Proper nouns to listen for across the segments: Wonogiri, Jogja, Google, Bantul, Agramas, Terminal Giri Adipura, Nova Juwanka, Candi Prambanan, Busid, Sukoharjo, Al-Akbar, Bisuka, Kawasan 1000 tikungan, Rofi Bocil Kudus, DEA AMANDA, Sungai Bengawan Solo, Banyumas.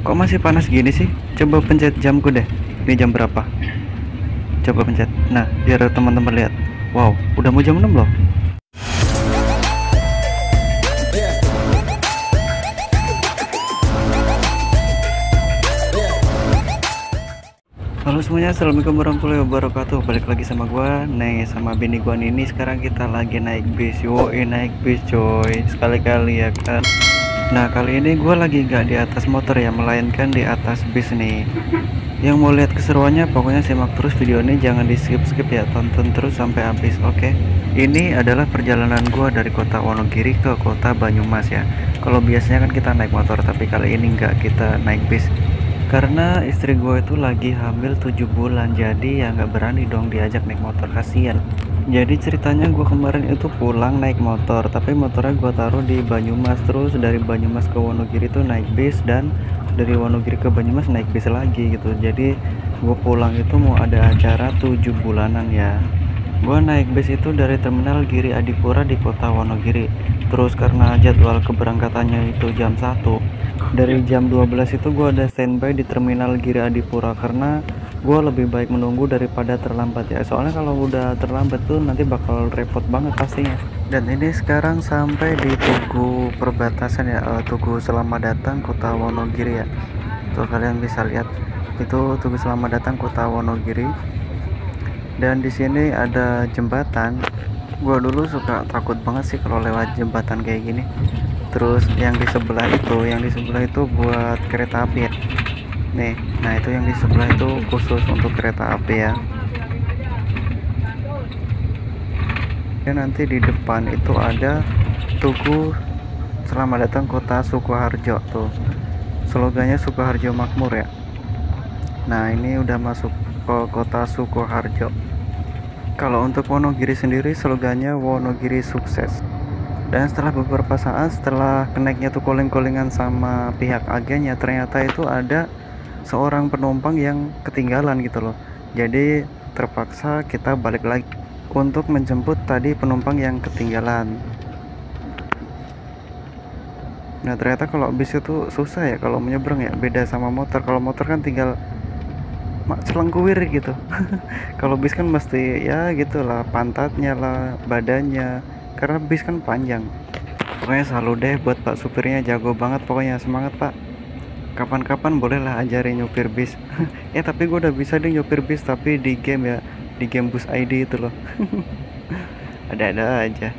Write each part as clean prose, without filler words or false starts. Kok masih panas gini sih? Coba pencet jamku deh. Ini jam berapa? Coba pencet. Nah, biar teman-teman lihat. Wow, udah mau jam 6 loh. Halo semuanya, assalamualaikum warahmatullahi wabarakatuh. Balik lagi sama gua, Neng, sama bini gua Nini. Sekarang kita lagi naik bis. Yoi, naik bis coy. Sekali-kali ya kan. Nah, kali ini gua lagi nggak di atas motor ya, melainkan di atas bis nih. Yang mau lihat keseruannya, pokoknya simak terus video ini, jangan di skip-skip ya, tonton terus sampai habis. Oke, ini adalah perjalanan gua dari kota Wonogiri ke kota Banyumas ya. Kalau biasanya kan kita naik motor, tapi kali ini nggak, kita naik bis. Karena istri gue itu lagi hamil 7 bulan, jadi ya nggak berani dong diajak naik motor, kasihan. Jadi ceritanya gue kemarin itu pulang naik motor, tapi motornya gue taruh di Banyumas, terus dari Banyumas ke Wonogiri itu naik bis, dan dari Wonogiri ke Banyumas naik bis lagi gitu. Jadi gue pulang itu mau ada acara 7 bulanan ya. Gue naik bis itu dari Terminal Giri Adipura di kota Wonogiri. Terus karena jadwal keberangkatannya itu jam 1, dari jam 12 itu gue ada standby di Terminal Giri Adipura, karena gue lebih baik menunggu daripada terlambat ya. Soalnya kalau udah terlambat tuh nanti bakal repot banget pastinya. Dan ini sekarang sampai di Tugu Perbatasan ya, Tugu Selamat Datang Kota Wonogiri ya. Tuh kalian bisa lihat, itu Tugu Selamat Datang Kota Wonogiri. Dan di sini ada jembatan. Gue dulu suka takut banget sih kalau lewat jembatan kayak gini. Terus yang di sebelah itu buat kereta api ya. Nih, nah itu yang di sebelah itu khusus untuk kereta api ya. Dan nanti di depan itu ada Tugu Selamat Datang Kota Sukoharjo, tuh slogannya Sukoharjo Makmur ya. Nah, ini udah masuk ke kota Sukoharjo. Kalau untuk Wonogiri sendiri slogannya Wonogiri Sukses. Dan setelah beberapa saat setelah keneknya tuh calling-callingan sama pihak agennya, ternyata itu ada seorang penumpang yang ketinggalan gitu loh. Jadi terpaksa kita balik lagi untuk menjemput tadi penumpang yang ketinggalan. Nah, ternyata kalau bis itu susah ya kalau menyeberang ya, beda sama motor. Kalau motor kan tinggal selengkuir gitu. Kalau bis kan mesti ya gitulah, pantatnya lah, badannya, karena bis kan panjang. Pokoknya salut deh buat pak supirnya, jago banget pokoknya, semangat pak. Kapan-kapan bolehlah ajarin nyopir bis. Ya tapi gue udah bisa deh nyopir bis, tapi di game ya, di game Bus ID itu loh. Ada-ada aja.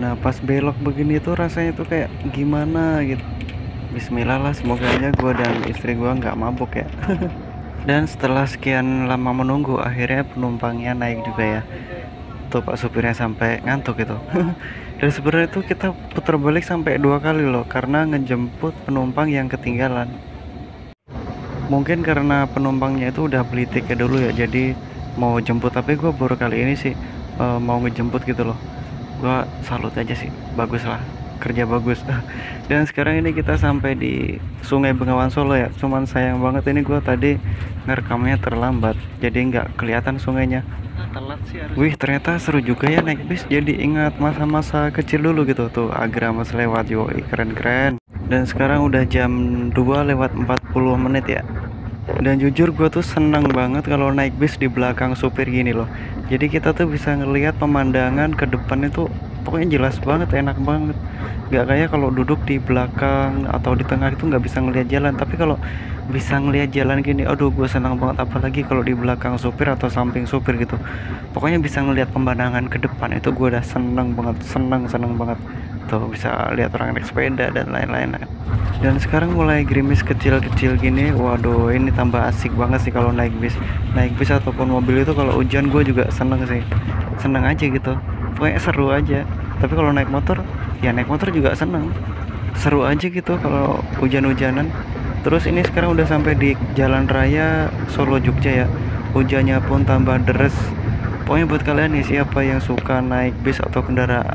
Nah, pas belok begini tuh rasanya tuh kayak gimana gitu. Bismillah lah, semoga aja gue dan istri gue nggak mabuk ya. Dan setelah sekian lama menunggu, akhirnya penumpangnya naik juga ya. Tuh pak supirnya sampai ngantuk gitu. Dan sebenarnya itu kita putar balik sampai 2 kali loh, karena ngejemput penumpang yang ketinggalan. Mungkin karena penumpangnya itu udah beli tiket dulu ya, jadi mau jemput. Tapi gue baru kali ini sih mau ngejemput gitu loh. Gue salut aja sih, bagus lah, kerja bagus. Dan sekarang ini kita sampai di Sungai Bengawan Solo ya. Cuman sayang banget ini gue tadi ngerekamnya terlambat, jadi nggak kelihatan sungainya. Telat sih harus. Wih, ternyata seru juga ya naik bis, jadi ingat masa-masa kecil dulu gitu. Tuh Agramas lewat, yoi, keren-keren. Dan sekarang udah jam 2:40 ya. Dan jujur gue tuh seneng banget kalau naik bis di belakang supir gini loh. Jadi kita tuh bisa ngelihat pemandangan ke depannya tuh pokoknya jelas banget, enak banget. Gak kayak kalau duduk di belakang atau di tengah itu nggak bisa ngelihat jalan. Tapi kalau bisa ngelihat jalan gini, aduh gue senang banget, apalagi kalau di belakang supir atau samping supir gitu. Pokoknya bisa ngelihat pemandangan ke depan, itu gue udah seneng banget, seneng banget. Tuh bisa lihat orang naik sepeda dan lain-lain. Dan sekarang mulai gerimis kecil-kecil gini. Waduh, ini tambah asik banget sih kalau naik bis ataupun mobil itu. Kalau hujan gue juga seneng sih, seneng aja gitu, pokoknya seru aja. Tapi kalau naik motor ya, naik motor juga seneng, seru aja gitu kalau hujan-hujanan. Terus ini sekarang udah sampai di jalan raya Solo Jogja ya. Hujannya pun tambah deres. Pokoknya buat kalian nih, siapa yang suka naik bis atau kendaraan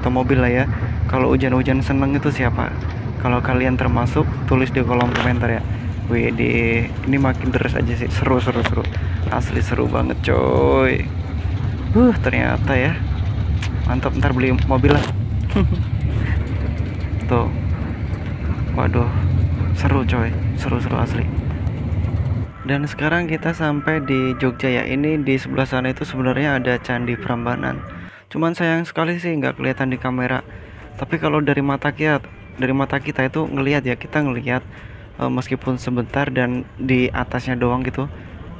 atau mobil lah ya, kalau hujan-hujan seneng itu siapa? Kalau kalian termasuk, tulis di kolom komentar ya. Wih, ini makin deres aja sih, seru, asli seru banget coy. Ternyata ya mantap, ntar beli mobil lah. Tuh, waduh, Seru coy, seru-seru asli. Dan sekarang kita sampai di Jogja ya. Ini di sebelah sana itu sebenarnya ada Candi Prambanan, cuman sayang sekali sih nggak kelihatan di kamera. Tapi kalau dari mata kita itu ngelihat ya, kita ngelihat meskipun sebentar dan di atasnya doang gitu.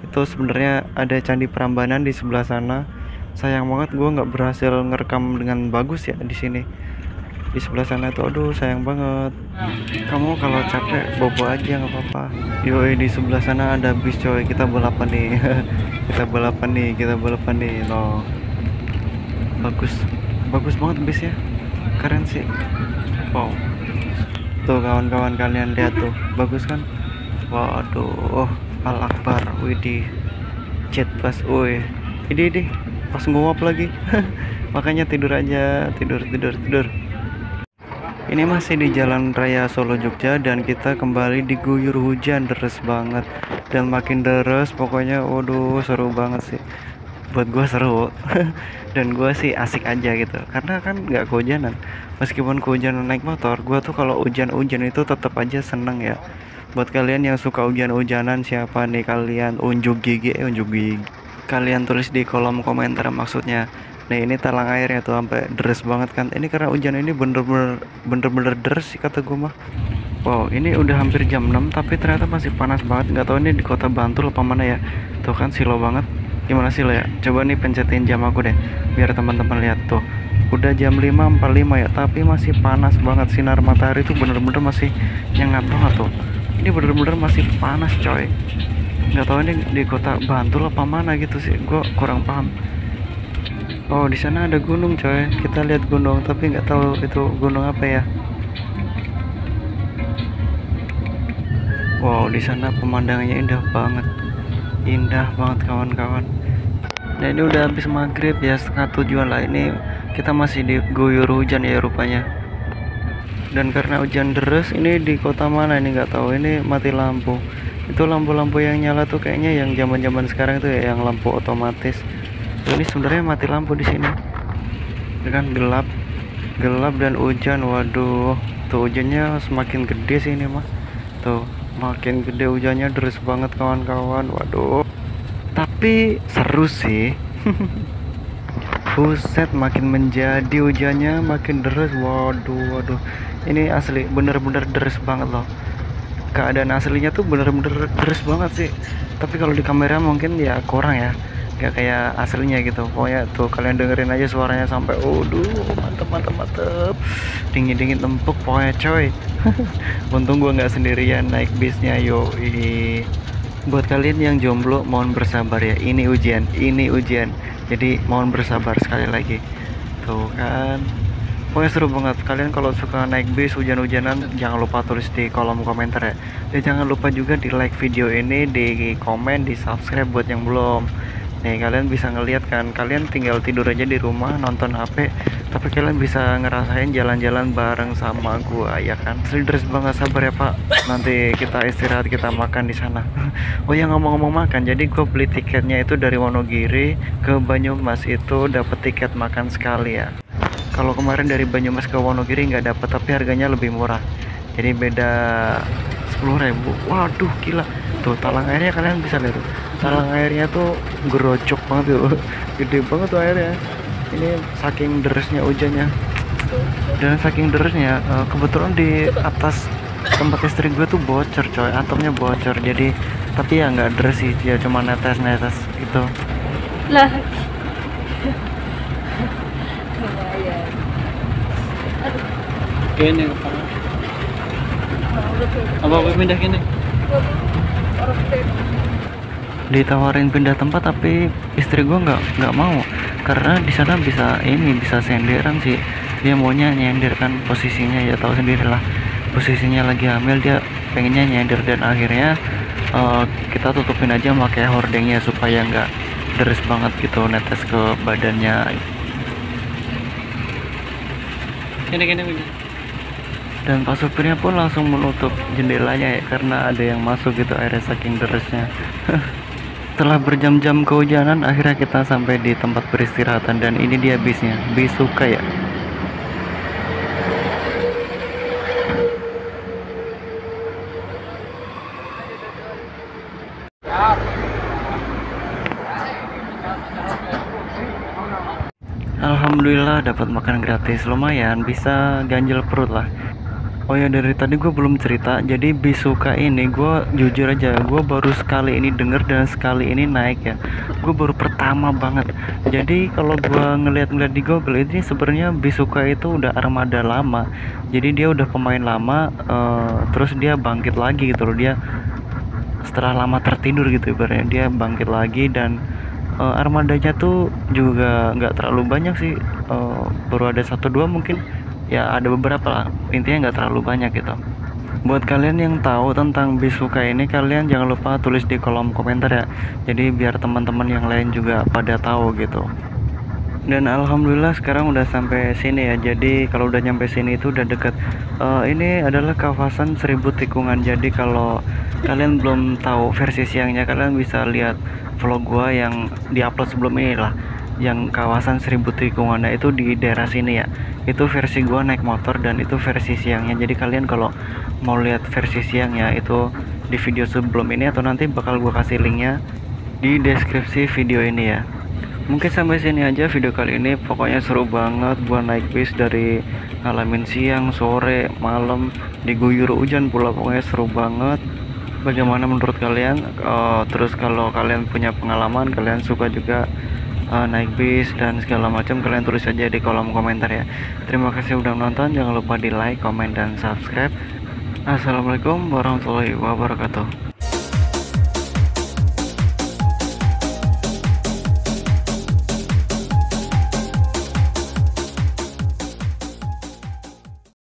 Itu sebenarnya ada Candi Prambanan di sebelah sana. Sayang banget gue nggak berhasil ngerekam dengan bagus ya di sini. Di sebelah sana itu aduh sayang banget. Kamu kalau capek bobo aja nggak apa-apa. Yoi, di sebelah sana ada bis coy, kita balapan nih. kita balapan nih loh. Bagus banget bisnya. Keren sih. Wow. Tuh kawan-kawan, kalian lihat tuh. Bagus kan? Waduh. Al-Akbar, widih, jet plus, woi, ini pas nguap lagi. Makanya tidur aja, tidur. Ini masih di Jalan Raya Solo Jogja dan kita kembali diguyur hujan deres banget dan makin deres pokoknya. Waduh, seru banget sih. Buat gue seru. Dan gue sih asik aja gitu karena kan nggak kehujanan. Meskipun kehujanan naik motor, gue tuh kalau hujan-hujan itu tetap aja seneng ya. Buat kalian yang suka hujan-hujanan, siapa nih kalian? Unjuk gigi. Kalian tulis di kolom komentar maksudnya. Nah ini talang airnya tuh sampai deres banget kan. Ini karena hujan ini bener-bener deres sih kata gue mah. Wow, ini udah hampir jam 6 tapi ternyata masih panas banget. Gak tau ini di kota Bantul apa mana ya. Tuh kan silo banget. Gimana silo ya? Coba nih pencetin jam aku deh, biar teman-teman lihat tuh. Udah jam 5.45 ya, tapi masih panas banget. Sinar matahari tuh bener-bener masih nyengat banget tuh. Ini bener-bener masih panas coy. Nggak tahu ini di kota Bantul apa mana gitu sih, gue kurang paham. Oh di sana ada gunung coy, kita lihat gunung tapi nggak tahu itu gunung apa ya. Wow di sana pemandangannya indah banget kawan-kawan. Nah ini udah habis maghrib ya, 6:30-an lah. Ini kita masih diguyur hujan ya rupanya. Dan karena hujan deres, ini di kota mana ini nggak tahu, ini mati lampu. Itu lampu-lampu yang nyala tuh kayaknya yang zaman-zaman sekarang tuh ya, yang lampu otomatis. Ini sebenarnya mati lampu di sini. Dengan gelap dan hujan. Waduh, tuh hujannya semakin gede sih ini mah. Tuh, makin gede hujannya, deres banget kawan-kawan. Waduh. Tapi seru sih. Buset, makin menjadi hujannya makin deres. Waduh. Ini asli bener-bener deres banget loh. Keadaan aslinya tuh bener-bener deres banget sih. Tapi kalau di kamera mungkin ya kurang ya. Gak kayak aslinya gitu. Pokoknya tuh kalian dengerin aja suaranya sampai waduh, mantep. Dingin empuk pokoknya coy. Untung gua nggak sendirian naik bisnya. Yoi. Buat kalian yang jomblo mohon bersabar ya. Ini ujian. Jadi mohon bersabar sekali lagi. Tuh kan. Pokoknya seru banget. Kalian kalau suka naik bis hujan-hujanan jangan lupa tulis di kolom komentar ya. Dan jangan lupa juga di like video ini, di komen, di subscribe buat yang belum. Nih kalian bisa ngeliat kan. Kalian tinggal tidur aja di rumah nonton HP, tapi kalian bisa ngerasain jalan-jalan bareng sama gua ya kan. Serius banget, sabar ya Pak. Nanti kita istirahat, kita makan di sana. Oh ya ngomong-ngomong makan, jadi gue beli tiketnya itu dari Wonogiri ke Banyumas itu dapat tiket makan sekali ya. Kalau kemarin dari Banyumas ke Wonogiri nggak dapat, tapi harganya lebih murah. Jadi beda 10.000. Waduh gila. Tuh talang airnya kalian bisa lihat tuh. Talang airnya tuh gerocok banget tuh. Gede banget tuh airnya. Ini saking deresnya hujannya dan saking deresnya kebetulan di atas tempat istri gue tuh bocor coy, atapnya bocor. Jadi tapi ya nggak deres sih, dia cuma netes gitu lah. Gini apa pindah gini, ditawarin pindah tempat tapi istri gue nggak mau karena di sana bisa senderan sih. Dia maunya nyender kan, posisinya ya tahu sendiri lah, posisinya lagi hamil dia pengennya nyender. Dan akhirnya kita tutupin aja pakai hordengnya supaya nggak deres banget gitu netes ke badannya. Gini. Dan pas supirnya pun langsung menutup jendelanya ya karena ada yang masuk gitu airnya saking deresnya. Setelah berjam-jam kehujanan, akhirnya kita sampai di tempat peristirahatan dan ini dia bisnya, Bisuka ya. Alhamdulillah dapat makan gratis, lumayan bisa ganjel perut lah. Oh ya, dari tadi gue belum cerita. Jadi Bisuka ini gue jujur aja, gue baru sekali ini denger dan sekali ini naik ya. Gue baru pertama banget. Jadi kalau gue ngeliat di Google ini sebenarnya Bisuka itu udah armada lama. Jadi dia udah pemain lama, terus dia bangkit lagi gitu loh. Dia setelah lama tertidur gitu ibaratnya, dia bangkit lagi dan armadanya tuh juga nggak terlalu banyak sih, baru ada 1-2 mungkin ya, ada beberapa lah, intinya nggak terlalu banyak gitu. Buat kalian yang tahu tentang Bisuka ini, kalian jangan lupa tulis di kolom komentar ya, jadi biar teman-teman yang lain juga pada tahu gitu. Dan alhamdulillah sekarang udah sampai sini ya. Jadi kalau udah nyampe sini itu udah deket. Ini adalah kawasan 1000 tikungan. Jadi kalau kalian belum tahu versi siangnya, kalian bisa lihat vlog gua yang diupload sebelum ini lah, yang kawasan 1000 tikungan. Nah itu di daerah sini ya. Itu versi gua naik motor dan itu versi siangnya. Jadi kalian kalau mau lihat versi siangnya itu di video sebelum ini, atau nanti bakal gua kasih linknya di deskripsi video ini ya. Mungkin sampai sini aja video kali ini. Pokoknya seru banget buat naik bis, dari ngalamin siang, sore, malam, diguyur hujan pula. Pokoknya seru banget. Bagaimana menurut kalian? Terus kalau kalian punya pengalaman, kalian suka juga naik bis dan segala macam, kalian tulis aja di kolom komentar ya. Terima kasih udah nonton. Jangan lupa di like, komen, dan subscribe. Assalamualaikum warahmatullahi wabarakatuh.